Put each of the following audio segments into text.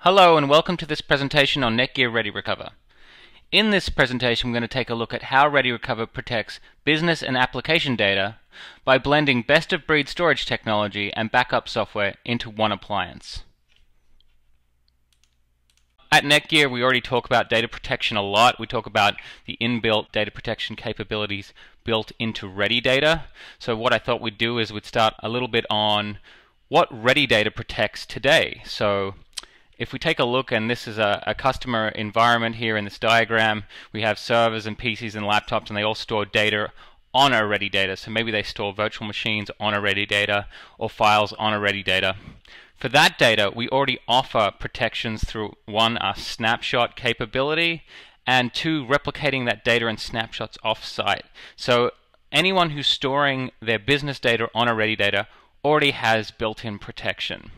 Hello and welcome to this presentation on Netgear ReadyRecover. In this presentation we're going to take a look at how ReadyRecover protects business and application data by blending best-of-breed storage technology and backup software into one appliance. At Netgear we already talk about data protection a lot. We talk about the inbuilt data protection capabilities built into ReadyData. So what I thought we'd do is we'd start a little bit on what ReadyData protects today. So if we take a look, and this is a customer environment here in this diagram, we have servers and PCs and laptops, and they all store data on a ReadyData. So maybe they store virtual machines on a ReadyData or files on a ReadyData. For that data, we already offer protections through, one, our snapshot capability, and two, replicating that data in snapshots offsite. So anyone who's storing their business data on a ReadyData already has built-in protection.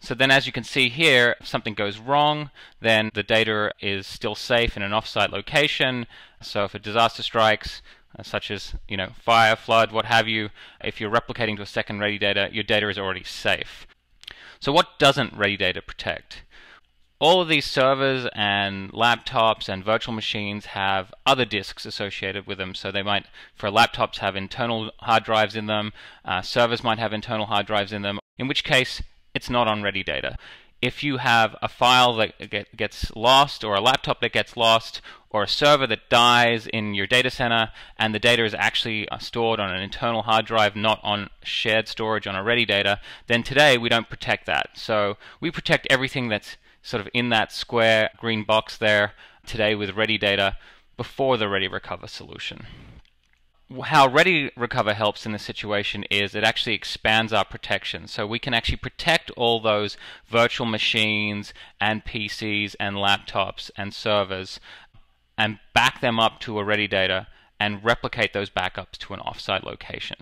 So then, as you can see here, if something goes wrong, then the data is still safe in an offsite location. So if a disaster strikes, such as fire, flood, what have you, if you're replicating to a second ReadyData, your data is already safe. So what doesn't ReadyData protect? All of these servers and laptops and virtual machines have other disks associated with them. So they might, for laptops, have internal hard drives in them. Servers might have internal hard drives in them, in which case it's not on ReadyData. If you have a file that gets lost, or a laptop that gets lost, or a server that dies in your data center, and the data is actually stored on an internal hard drive, not on shared storage on a ReadyData, then today we don't protect that. So we protect everything that's sort of in that square green box there today with ReadyData before the ReadyRecover solution. How ReadyRecover helps in this situation is it actually expands our protection. So we can actually protect all those virtual machines and PCs and laptops and servers and back them up to a ReadyData and replicate those backups to an offsite location.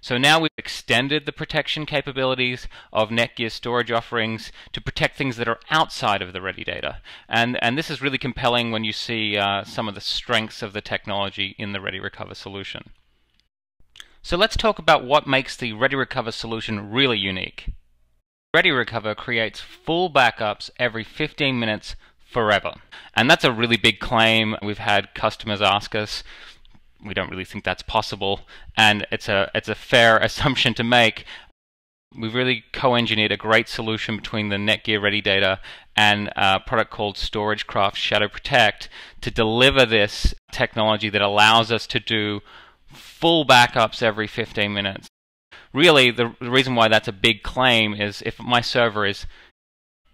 So now we've extended the protection capabilities of Netgear's storage offerings to protect things that are outside of the ReadyData. And this is really compelling when you see some of the strengths of the technology in the ReadyRecover solution. So let's talk about what makes the ReadyRecover solution really unique. ReadyRecover creates full backups every 15 minutes forever. And that's a really big claim. We've had customers ask us, we don't really think that's possible, and it's a fair assumption to make. We've really co-engineered a great solution between the Netgear ReadyData and a product called StorageCraft ShadowProtect to deliver this technology that allows us to do full backups every 15 minutes. Really, the reason why that's a big claim is if my server is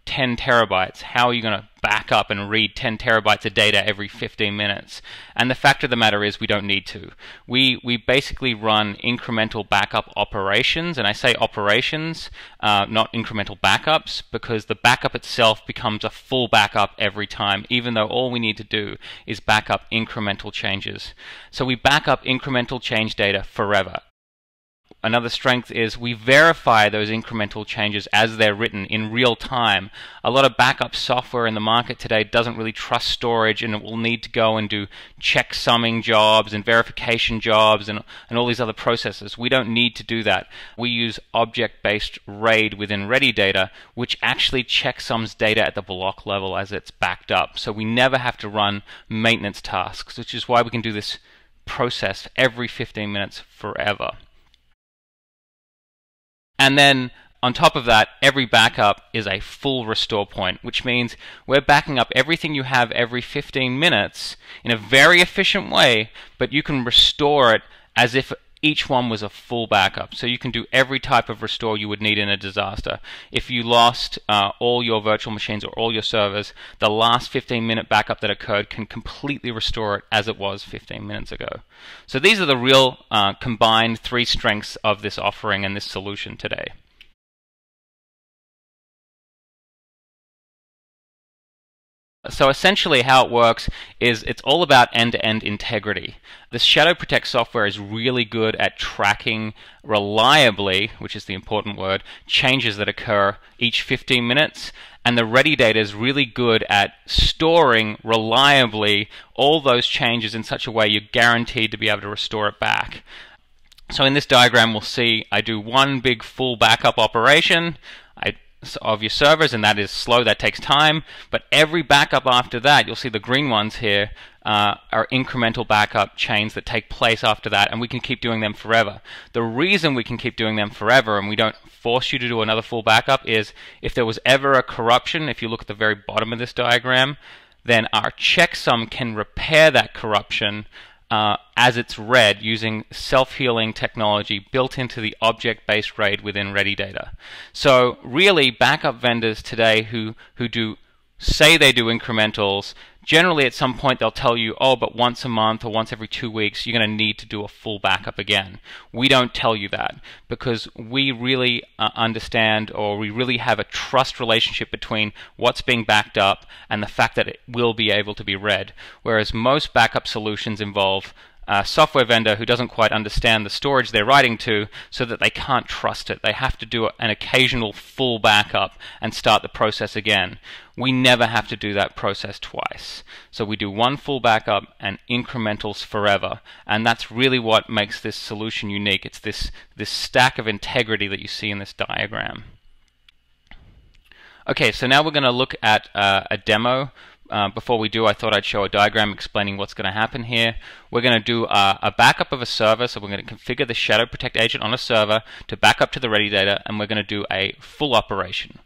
10 terabytes, how are you going to back up and read 10 terabytes of data every 15 minutes? And the fact of the matter is we don't need to. We basically run incremental backup operations, and I say operations, not incremental backups, because the backup itself becomes a full backup every time, even though all we need to do is back up incremental changes. So we back up incremental change data forever. Another strength is we verify those incremental changes as they're written in real time. A lot of backup software in the market today doesn't really trust storage, and it will need to go and do checksumming jobs and verification jobs and all these other processes. We don't need to do that. We use object-based RAID within ReadyData, which actually checksums data at the block level as it's backed up. So we never have to run maintenance tasks, which is why we can do this process every 15 minutes forever. And then on top of that, every backup is a full restore point, which means we're backing up everything you have every 15 minutes in a very efficient way, but you can restore it as if each one was a full backup. So you can do every type of restore you would need in a disaster. If you lost all your virtual machines or all your servers, the last 15-minute backup that occurred can completely restore it as it was 15 minutes ago. So these are the real combined three strengths of this offering and this solution today. So essentially how it works is it's all about end-to-end integrity. The ShadowProtect software is really good at tracking reliably, which is the important word, changes that occur each 15 minutes. And the ReadyData is really good at storing reliably all those changes in such a way you're guaranteed to be able to restore it back. So in this diagram we'll see I do one big full backup operation. I of your servers, and that is slow, that takes time, but every backup after that, you'll see the green ones here, are incremental backup chains that take place after that, and we can keep doing them forever. The reason we can keep doing them forever and we don't force you to do another full backup is if there was ever a corruption, if you look at the very bottom of this diagram, then our checksum can repair that corruption as it's read using self-healing technology built into the object-based RAID within ReadyData. So really, backup vendors today who do say they do incrementals, generally at some point they'll tell you, oh, but once a month or once every 2 weeks, you're going to need to do a full backup again. We don't tell you that because we really understand, or we really have a trust relationship between what's being backed up and the fact that it will be able to be read, whereas most backup solutions involve a software vendor who doesn't quite understand the storage they're writing to, so that they can't trust it. They have to do an occasional full backup and start the process again. We never have to do that process twice. So we do one full backup and incrementals forever. And that's really what makes this solution unique. It's this stack of integrity that you see in this diagram. Okay, so now we're going to look at a demo. Before we do, I thought I'd show a diagram explaining what's going to happen here. We're going to do a backup of a server, so we're going to configure the ShadowProtect agent on a server to back up to the ReadyData, and we're going to do a full operation.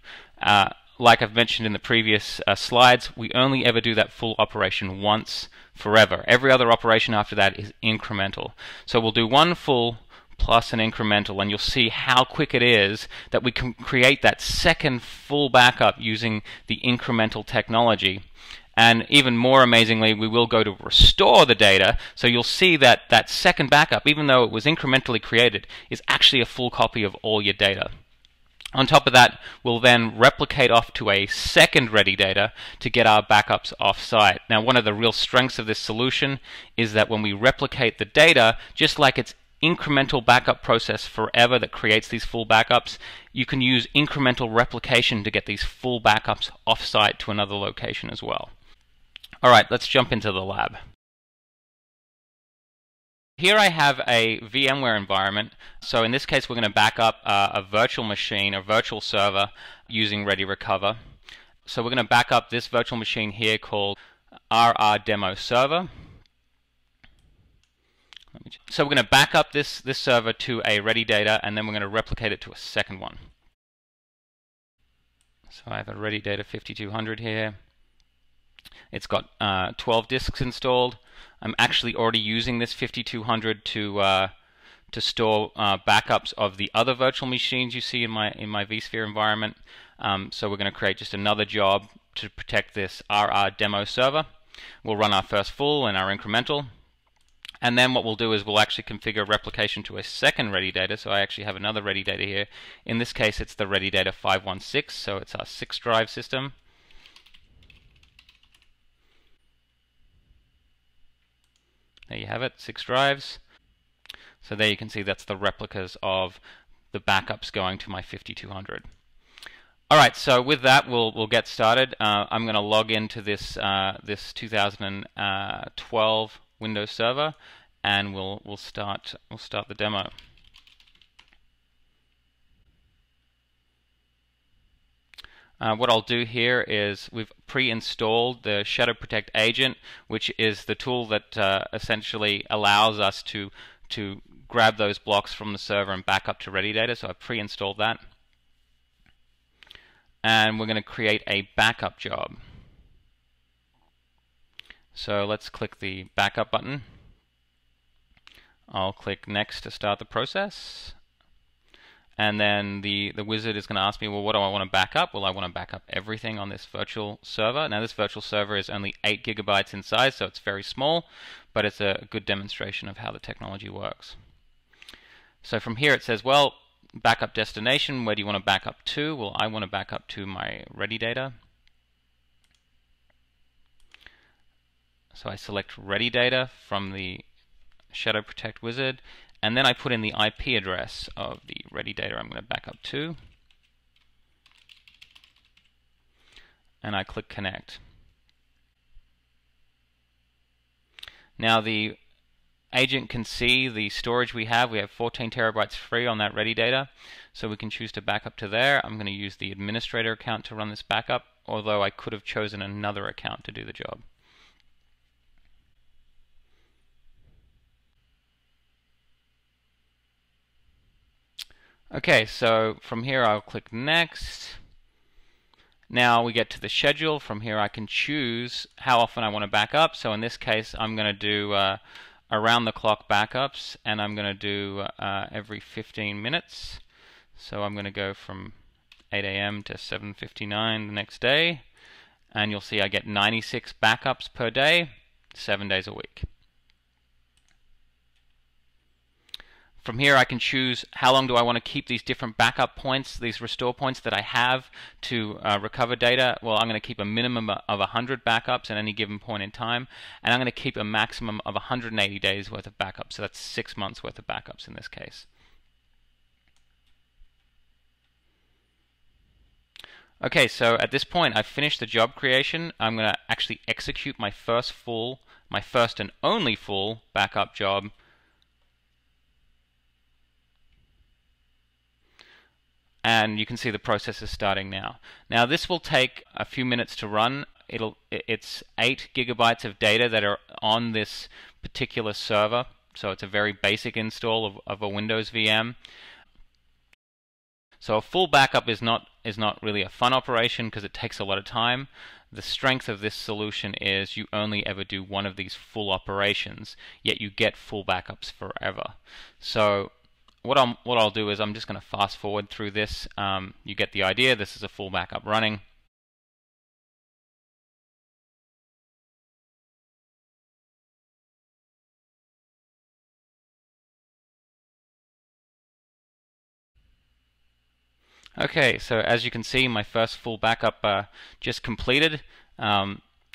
Like I've mentioned in the previous slides, we only ever do that full operation once forever. Every other operation after that is incremental. So we'll do one full plus an incremental, and you'll see how quick it is that we can create that second full backup using the incremental technology. And even more amazingly, we will go to restore the data, so you'll see that that second backup, even though it was incrementally created, is actually a full copy of all your data. On top of that, we'll then replicate off to a second ReadyData to get our backups off-site. Now, one of the real strengths of this solution is that when we replicate the data, just like it's incremental backup process forever that creates these full backups, you can use incremental replication to get these full backups off-site to another location as well. All right, let's jump into the lab. Here I have a VMware environment. So in this case, we're going to back up a virtual machine, a virtual server, using ReadyRecover. So we're going to back up this virtual machine here called rrdemo server. So we're going to back up this server to a ReadyData, and then we're going to replicate it to a second one. So I have a ReadyData 5200 here. It's got 12 disks installed. I'm actually already using this 5200 to store backups of the other virtual machines you see in my vSphere environment. So we're going to create just another job to protect this rrdemo server. We'll run our first full and our incremental. And then what we'll do is we'll actually configure replication to a second ReadyData. So I actually have another ReadyData here. In this case, it's the ReadyData 516, so it's our 6-drive system. There you have it, 6 drives. So there you can see that's the replicas of the backups going to my 5200. All right, so with that, we'll get started. I'm going to log into this this 2012 Windows Server, and we'll start the demo. What I'll do here is we've pre-installed the ShadowProtect agent, which is the tool that essentially allows us to grab those blocks from the server and back up to ReadyData. So I've pre-installed that, and we're going to create a backup job. So let's click the backup button. I'll click next to start the process. And then the wizard is going to ask me, well, what do I want to back up? Well, I want to back up everything on this virtual server. Now, this virtual server is only 8 GB in size, so it's very small, but it's a good demonstration of how the technology works. So from here, it says, well, backup destination, where do you want to back up to? Well, I want to back up to my ReadyData. So I select ReadyData from the ShadowProtect wizard, and then I put in the IP address of the ReadyData I'm going to back up to, and I click Connect. Now the agent can see the storage we have. We have 14 terabytes free on that ReadyData, so we can choose to back up to there. I'm going to use the administrator account to run this backup, although I could have chosen another account to do the job. Okay, so from here I'll click next. Now we get to the schedule. From here I can choose how often I want to back up. So in this case I'm going to do around the clock backups, and I'm going to do every 15 minutes. So I'm going to go from 8 AM to 7:59 the next day, and you'll see I get 96 backups per day, 7 days a week. From here I can choose how long do I want to keep these different backup points, these restore points that I have to recover data. Well, I'm going to keep a minimum of 100 backups at any given point in time, and I'm going to keep a maximum of 180 days worth of backups, so that's 6 months worth of backups in this case. Okay, so at this point I've finished the job creation. I'm going to actually execute my first and only full backup job. And you can see the process is starting now. Now this will take a few minutes to run. It's 8 GB of data that are on this particular server, so it's a very basic install of a Windows VM. So a full backup is not really a fun operation because it takes a lot of time. The strength of this solution is you only ever do one of these full operations, yet you get full backups forever. So what I'll do is I'm just going to fast forward through this. You get the idea. This is a full backup running. Okay, so as you can see, my first full backup just completed.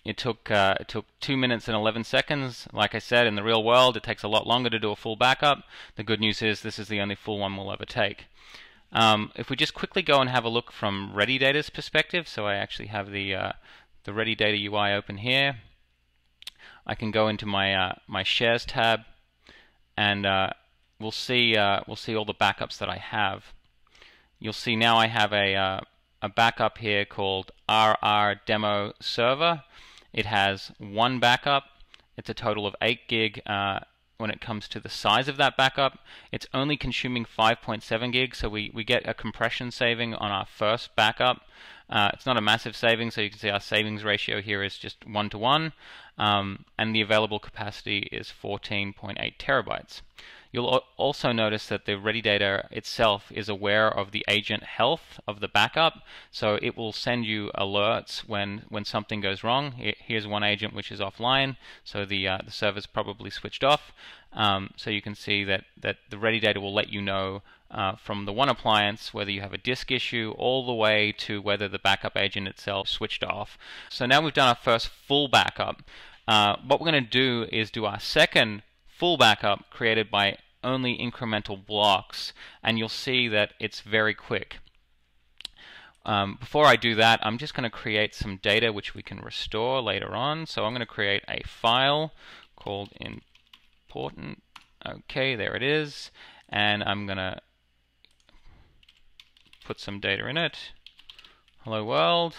It took 2 minutes and 11 seconds. Like I said, in the real world, it takes a lot longer to do a full backup. The good news is this is the only full one we'll ever take. If we just quickly go and have a look from ReadyData's perspective, so I actually have the ReadyData UI open here. I can go into my my Shares tab, and we'll see all the backups that I have. You'll see now I have a backup here called RR Demo Server. It has one backup. It's a total of 8 GB when it comes to the size of that backup. It's only consuming 5.7 GB, so we get a compression saving on our first backup. It's not a massive saving, so you can see our savings ratio here is just 1:1, and the available capacity is 14.8 terabytes. You'll also notice that the ReadyData itself is aware of the agent health of the backup, so it will send you alerts when something goes wrong. Here's one agent which is offline, so the server's probably switched off. So you can see that the ReadyData will let you know from the one appliance whether you have a disk issue all the way to whether the backup agent itself switched off. So now we've done our first full backup. What we're going to do is do our second full backup created by only incremental blocks, and you'll see that it's very quick. Before I do that, I'm just going to create some data which we can restore later on. So I'm going to create a file called important. Okay, there it is, and I'm going to put some data in it. Hello world,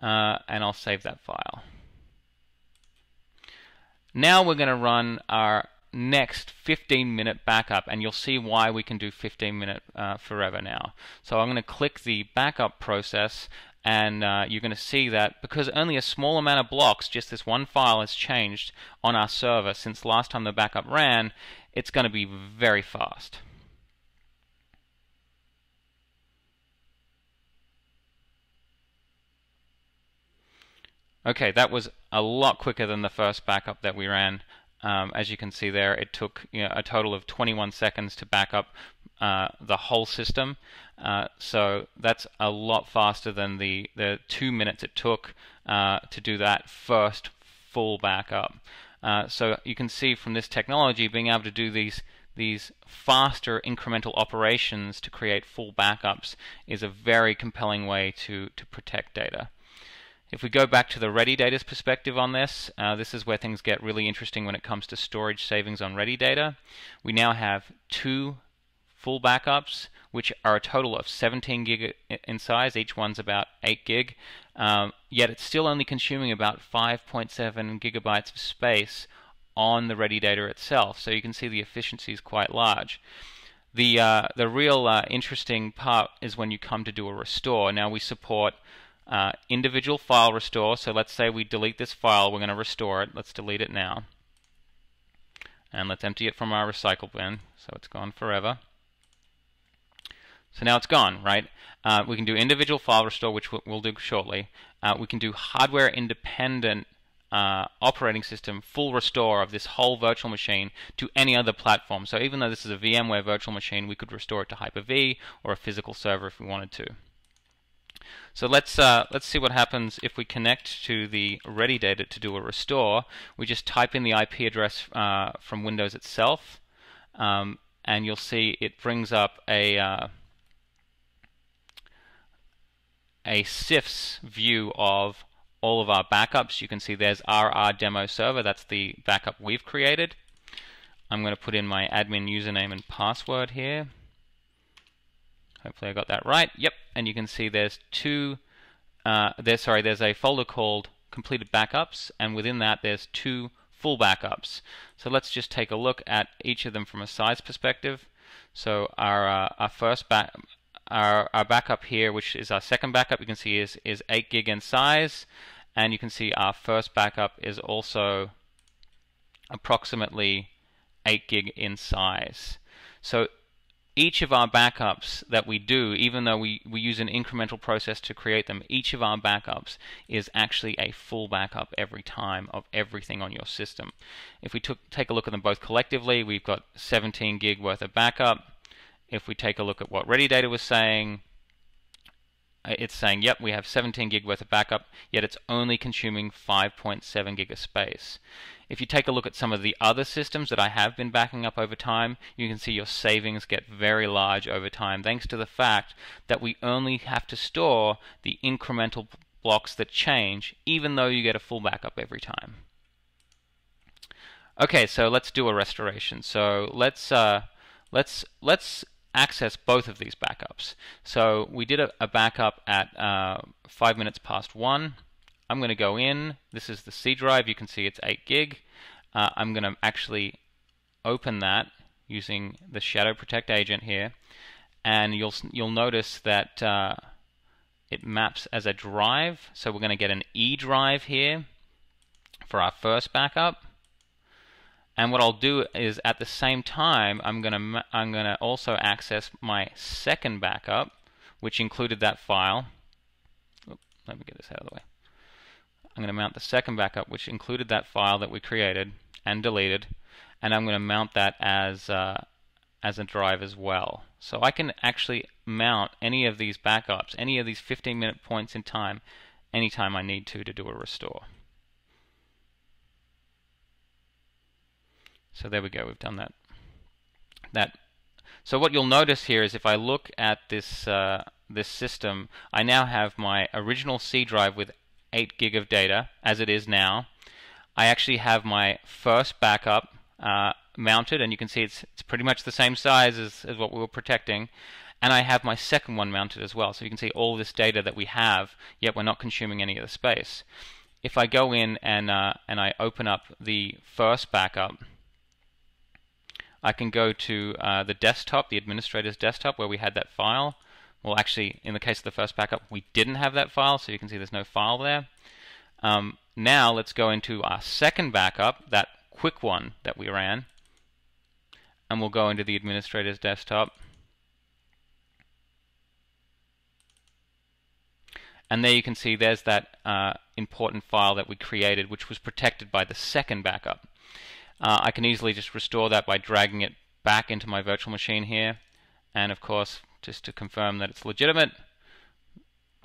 and I'll save that file. Now we're going to run our next 15-minute backup, and you'll see why we can do 15-minute forever now. So I'm going to click the backup process, and you're going to see that because only a small amount of blocks, just this one file, has changed on our server since last time the backup ran, it's going to be very fast. Okay, that was a lot quicker than the first backup that we ran. As you can see there, it took a total of 21 seconds to back up the whole system. So that's a lot faster than the 2 minutes it took to do that first full backup. So you can see from this technology, being able to do these faster incremental operations to create full backups is a very compelling way to protect data. If we go back to the ReadyData's perspective on this, this is where things get really interesting when it comes to storage savings on ReadyData. We now have two full backups, which are a total of 17 gig in size. Each one's about 8 gig. Yet it's still only consuming about 5.7 gigabytes of space on the ReadyData itself. So you can see the efficiency is quite large. The real interesting part is when you come to do a restore. Now we support individual file restore. So let's say we delete this file, we're going to restore it. Let's delete it now. And let's empty it from our recycle bin. So it's gone forever. So now it's gone, right? We can do individual file restore, which we'll do shortly. We can do hardware independent operating system full restore of this whole virtual machine to any other platform. So even though this is a VMware virtual machine, we could restore it to Hyper-V or a physical server if we wanted to. So let's see what happens if we connect to the ReadyData to do a restore. We just type in the IP address from Windows itself, and you'll see it brings up a CIFS view of all of our backups. You can see there's our demo server. That's the backup we've created. I'm going to put in my admin username and password here. Hopefully I got that right. Yep, and you can see there's there's a folder called completed backups, and within that there's two full backups. So let's just take a look at each of them from a size perspective. So our backup here, which is our second backup, you can see is 8 gig in size, and you can see our first backup is also approximately 8 gig in size. So each of our backups that we do, even though we use an incremental process to create them, each of our backups is actually a full backup every time of everything on your system. If we take a look at them both collectively, we've got 17 gig worth of backup. If we take a look at what ReadyData was saying, it's saying, yep, we have 17 gig worth of backup, yet it's only consuming 5.7 gig of space. If you take a look at some of the other systems that I have been backing up over time, you can see your savings get very large over time, thanks to the fact that we only have to store the incremental blocks that change, even though you get a full backup every time. Okay, so let's do a restoration. So let's access both of these backups. So we did a backup at 1:05. I'm going to go in. This is the C drive. You can see it's 8 gig. I'm going to actually open that using the ShadowProtect agent here, and you'll notice that it maps as a drive. So we're going to get an E drive here for our first backup. And what I'll do is, at the same time, I'm going to also access my second backup, which included that file. Oop, let me get this out of the way. I'm going to mount the second backup, which included that file that we created and deleted, and I'm going to mount that as a drive as well. So I can actually mount any of these backups, any of these 15-minute points in time, anytime I need to do a restore. So there we go, we've done that. So what you'll notice here is if I look at this, this system, I now have my original C drive with 8 gig of data, as it is now. I actually have my first backup mounted, and you can see it's pretty much the same size as what we were protecting. And I have my second one mounted as well. So you can see all this data that we have, yet we're not consuming any of the space. If I go in and I open up the first backup, I can go to the desktop, the administrator's desktop, where we had that file. Well, actually, in the case of the first backup, we didn't have that file, so you can see there's no file there. Now let's go into our second backup, that quick one that we ran, and we'll go into the administrator's desktop. And there you can see there's that important file that we created, which was protected by the second backup. I can easily just restore that by dragging it back into my virtual machine here, and of course, just to confirm that it's legitimate,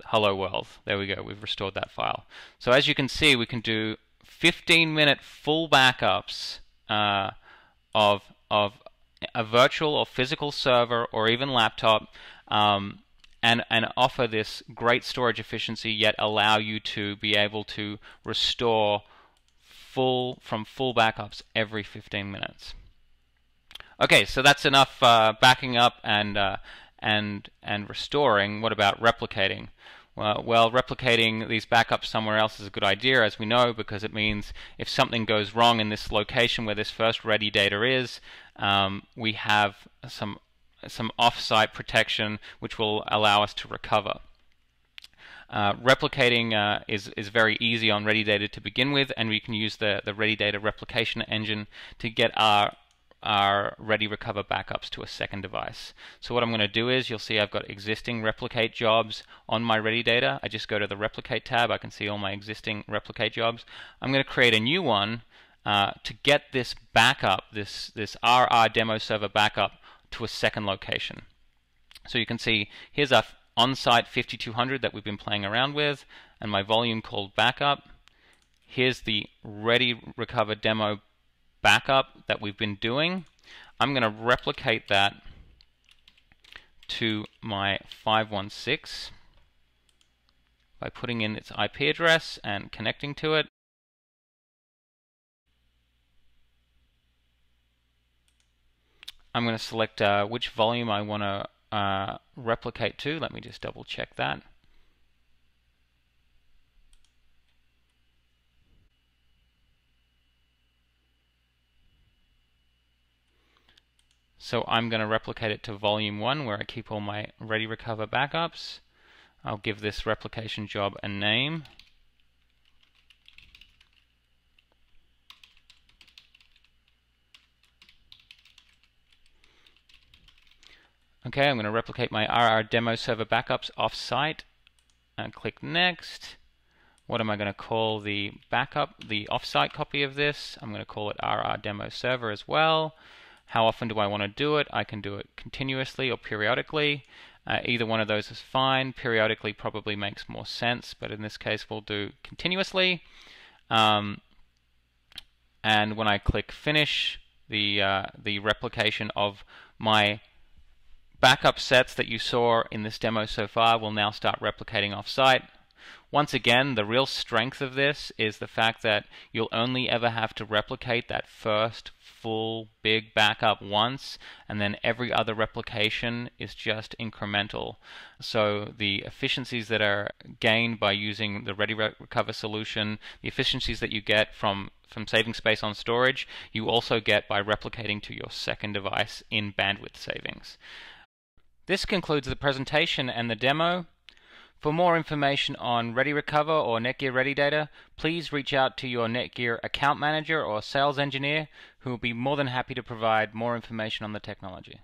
hello world, there we go, we've restored that file. So as you can see, we can do 15-minute full backups of a virtual or physical server or even laptop, and offer this great storage efficiency, yet allow you to be able to restore from full backups every 15 minutes. Okay, so that's enough backing up and restoring. What about replicating? Well, replicating these backups somewhere else is a good idea, as we know, because it means if something goes wrong in this location where this first ready data is, we have some off-site protection which will allow us to recover. Replicating is very easy on ReadyData to begin with, and we can use the ReadyData replication engine to get our ReadyRecover backups to a second device. So what I'm going to do is, you'll see I've got existing replicate jobs on my ReadyData. I just go to the replicate tab, I can see all my existing replicate jobs. I'm going to create a new one to get this backup, this RR demo server backup, to a second location. So you can see here's our on-site 5200 that we've been playing around with, and my volume called backup. Here's the ReadyRecover demo backup that we've been doing. I'm going to replicate that to my 516 by putting in its IP address and connecting to it. I'm going to select which volume I want to replicate to. Let me just double check that. So I'm going to replicate it to volume 1, where I keep all my ReadyRecover backups. I'll give this replication job a name. Okay, I'm going to replicate my RR demo server backups off-site and click next. What am I going to call the backup, the off-site copy of this? I'm going to call it RR demo server as well. How often do I want to do it? I can do it continuously or periodically. Either one of those is fine. Periodically probably makes more sense, but in this case we'll do continuously. And when I click finish, the replication of my backup sets that you saw in this demo so far will now start replicating off-site. Once again, the real strength of this is the fact that you'll only ever have to replicate that first full big backup once, and then every other replication is just incremental. So the efficiencies that are gained by using the ReadyRecover solution, the efficiencies that you get from saving space on storage, you also get by replicating to your second device in bandwidth savings. This concludes the presentation and the demo. For more information on ReadyRecover or Netgear ReadyData, please reach out to your Netgear account manager or sales engineer, who will be more than happy to provide more information on the technology.